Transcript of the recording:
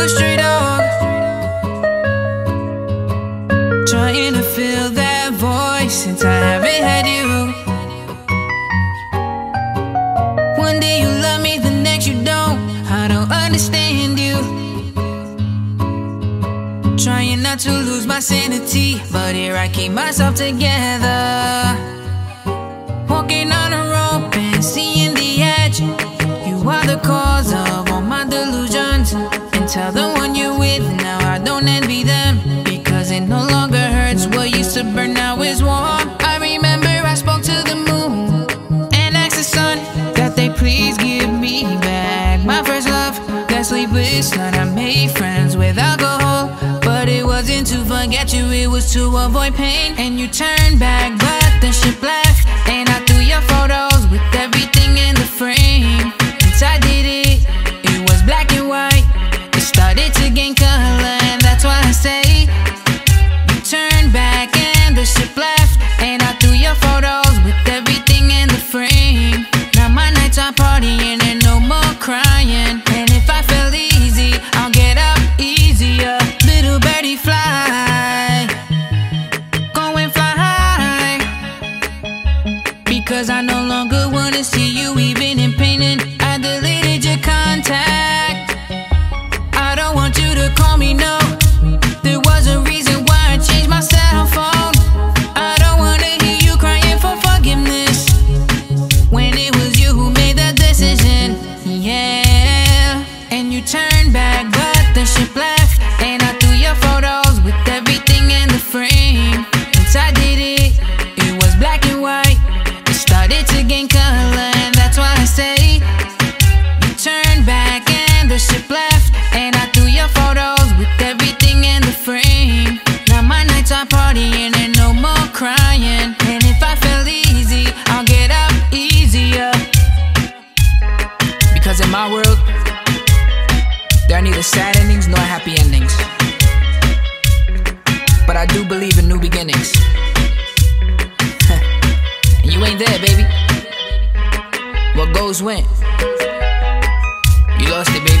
a stray dog, trying to fill that void since I haven't had you. One day you love me, the next you don't. I don't understand you. Trying not to lose my sanity, but here I keep myself together. Walking on a rope and seeing the edge. You are the cause of all my delusions. And tell the one you're with now I don't envy them, because it no longer hurts. What used to burn now is warm. I remember I spoke to the moon and asked the sun that they please give me back my first love. That sleepless night I made friends with alcohol, but it wasn't to forget you, it was to avoid pain. And you turned back but the ship left, and I threw your photos with everything in the frame. I did it, it was black and white. It started to gain color, and that's why I say you turned back and the ship left, and I threw your photos with everything in the frame. Now my nights are partying and no more crying, and if I feel easy, I'll get up easier. Little birdie fly, go and fly high, because I no longer wanna see you even in pain. And deleted your contact, I don't want you to call me, no. There was a reason why I changed my cell phone. I don't wanna hear you crying for forgiveness when it was you who made the decision. Yeah, and you turned back but the ship left, and I threw your photos with everything in the frame. Once I did it, it was black and white. It started to gain color, and that's why I say turn back and the ship left, and I threw your photos with everything in the frame. Now my nights are partying and no more crying, and if I feel easy, I'll get up easier. Because in my world, there are neither sad endings nor happy endings, but I do believe in new beginnings. And you ain't there, baby. What goes went. You lost it, baby.